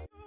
me.